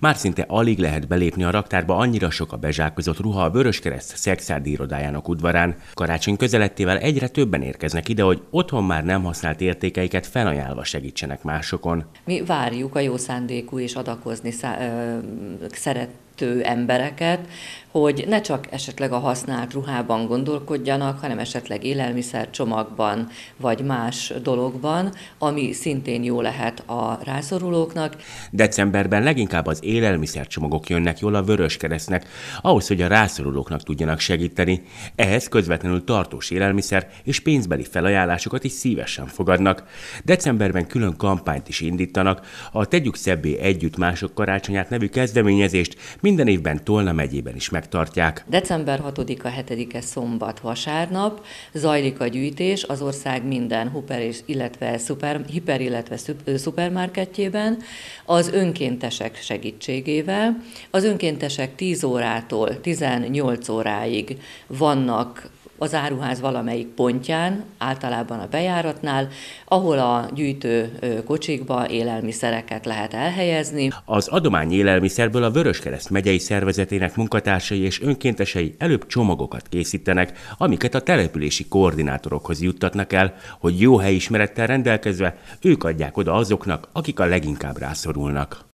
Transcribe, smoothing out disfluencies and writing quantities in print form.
Már szinte alig lehet belépni a raktárba, annyira sok a bezsákozott ruha a Vöröskereszt Szekszárd irodájának udvarán. Karácsony közelettével egyre többen érkeznek ide, hogy otthon már nem használt értékeiket felajánlva segítsenek másokon. Mi várjuk a jó szándékú és adakozni szerető embereket, hogy ne csak esetleg a használt ruhában gondolkodjanak, hanem esetleg élelmiszer csomagban vagy más dologban, ami szintén jó lehet a rászorulóknak. Decemberben leginkább az élelmiszercsomagok jönnek jól a Vöröskeresztnek, ahhoz, hogy a rászorulóknak tudjanak segíteni. Ehhez közvetlenül tartós élelmiszer és pénzbeli felajánlásokat is szívesen fogadnak. Decemberben külön kampányt is indítanak, a Tegyük Szebbé Együtt Mások Karácsonyát nevű kezdeményezést minden évben Tolna megyében is megtartják. December 6-a, 7-e szombat, vasárnap zajlik a gyűjtés az ország minden hiper, illetve szupermarketjében az önkéntesek segítségével. Az önkéntesek 10 órától 18 óráig vannak az áruház valamelyik pontján, általában a bejáratnál, ahol a gyűjtő kocsikba élelmiszereket lehet elhelyezni. Az adomány élelmiszerből a Vöröskereszt megyei szervezetének munkatársai és önkéntesei előbb csomagokat készítenek, amiket a települési koordinátorokhoz juttatnak el, hogy jó helyismerettel rendelkezve ők adják oda azoknak, akik a leginkább rászorulnak.